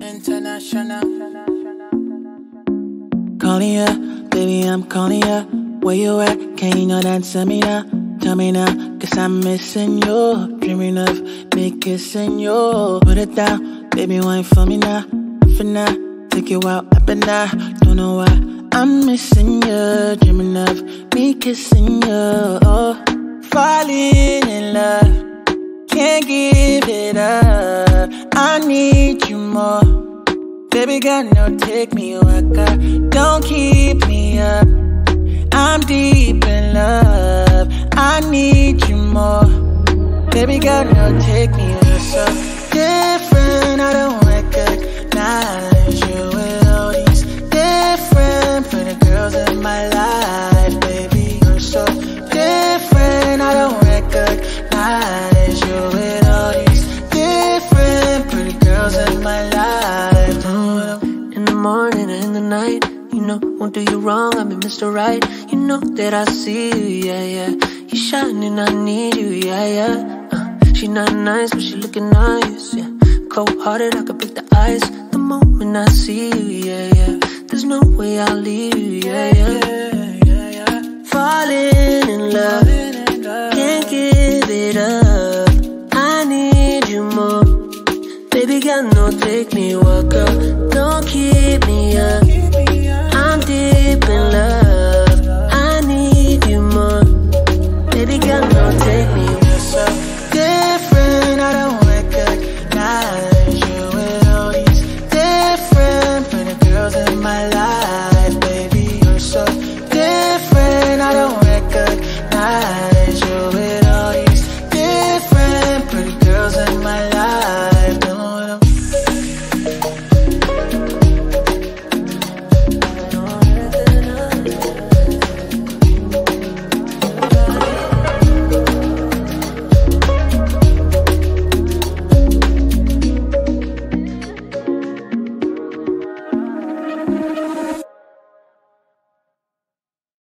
International. Calling ya, baby, I'm calling ya. Where you at? Can you not answer me now? Tell me now, cause I'm missing you. Dreaming of me kissing you. Put it down, baby, wine for me now. For now, take you out up and down. Don't know why I'm missing you. Dreaming of me kissing you. Oh, falling in love, can't give it up. I need you more. Baby girl, no, take me waka. Don't keep me up. I'm deep in love. I need you more. Baby girl, no, take me up. So different, I don't recognize you with all these different pretty girls in my life, baby. You're so different, I don't recognize you with all these different pretty girls in my life. Morning and in the night, you know, won't do you wrong, I mean Mr. Right. You know that I see you, yeah, yeah. You shining, I need you, yeah, yeah. She not nice, but she looking nice, yeah. Cold-hearted, I could pick the ice. The moment I see you, yeah, yeah. There's no way I'll leave you, yeah, yeah, yeah, yeah. Falling in love, can't give it up. I need you more. Baby girl, no, take me, walk up. Don't keep me up. I'm deep in love. I need you more. Baby girl, no, take me.